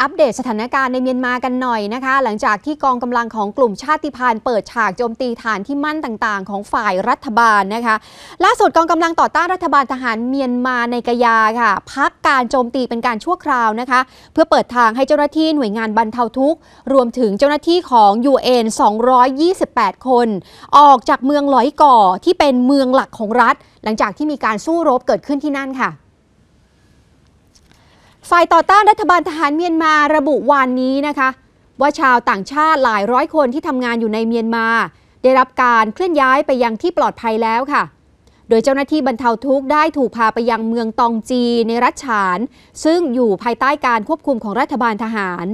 อัปเดตสถานการณ์ในเมียนมากันหน่อยนะคะหลังจากที่กองกำลังของกลุ่มชาติพันธุ์เปิดฉากโจมตีฐานที่มั่นต่างๆของฝ่ายรัฐบาลนะคะล่าสุดกองกำลังต่อต้านรัฐบาลทหารเมียนมาในกะยาค่ะพักการโจมตีเป็นการชั่วคราวนะคะเพื่อเปิดทางให้เจ้าหน้าที่หน่วยงานบรรเทาทุกข์รวมถึงเจ้าหน้าที่ของ UN 228 คนออกจากเมืองหลอยก่อที่เป็นเมืองหลักของรัฐหลังจากที่มีการสู้รบเกิดขึ้นที่นั่นค่ะฝ่ายต่อต้านรัฐบาลทหารเมียนมาระบุวันนี้นะคะว่าชาวต่างชาติหลายร้อยคนที่ทำงานอยู่ในเมียนมาได้รับการเคลื่อนย้ายไปยังที่ปลอดภัยแล้วค่ะโดยเจ้าหน้าที่บรรเทาทุกข์ได้ถูกพาไปยังเมืองตองจีในรัฐฉานซึ่งอยู่ภายใต้การควบคุมของรัฐบาลทหาร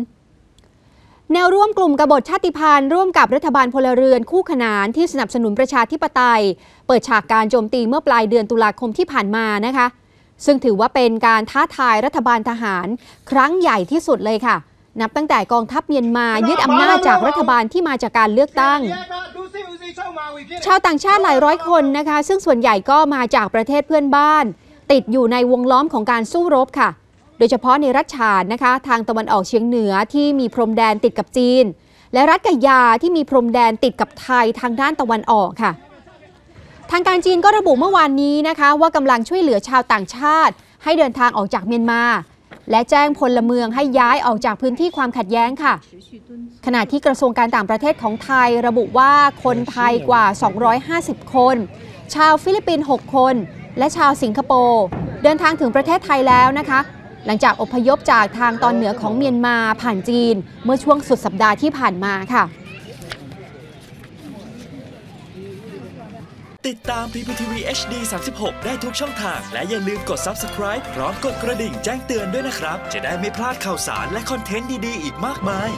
แนวร่วมกลุ่มกบฏชาติพันธุ์ร่วมกับรัฐบาลพลเรือนคู่ขนานที่สนับสนุนประชาธิปไตยเปิดฉากการโจมตีเมื่อปลายเดือนตุลาคมที่ผ่านมานะคะซึ่งถือว่าเป็นการท้าทายรัฐบาลทหารครั้งใหญ่ที่สุดเลยค่ะนับตั้งแต่กองทัพเมียนมายึดอำนาจจากรัฐบาลที่มาจากการเลือกตั้งชาวต่างชาติหลายร้อยคนนะคะซึ่งส่วนใหญ่ก็มาจากประเทศเพื่อนบ้านติดอยู่ในวงล้อมของการสู้รบค่ะโดยเฉพาะในรัฐฉานนะคะทางตะวันออกเฉียงเหนือที่มีพรมแดนติดกับจีนและรัฐกะยาที่มีพรมแดนติดกับไทยทางด้านตะวันออกค่ะทางการจีนก็ระบุเมื่อวานนี้นะคะว่ากำลังช่วยเหลือชาวต่างชาติให้เดินทางออกจากเมียนมาและแจ้งพลเมืองให้ย้ายออกจากพื้นที่ความขัดแย้งค่ะขณะที่กระทรวงการต่างประเทศของไทยระบุว่าคนไทยกว่า250คนชาวฟิลิปปินส์6คนและชาวสิงคโปร์เดินทางถึงประเทศไทยแล้วนะคะหลังจากอพยพจากทางตอนเหนือของเมียนมาผ่านจีนเมื่อช่วงสุดสัปดาห์ที่ผ่านมาค่ะติดตาม PPTV HD 36 ได้ทุกช่องทางและอย่าลืมกด Subscribe พร้อมกดกระดิ่งแจ้งเตือนด้วยนะครับจะได้ไม่พลาดข่าวสารและคอนเทนต์ดีๆอีกมากมาย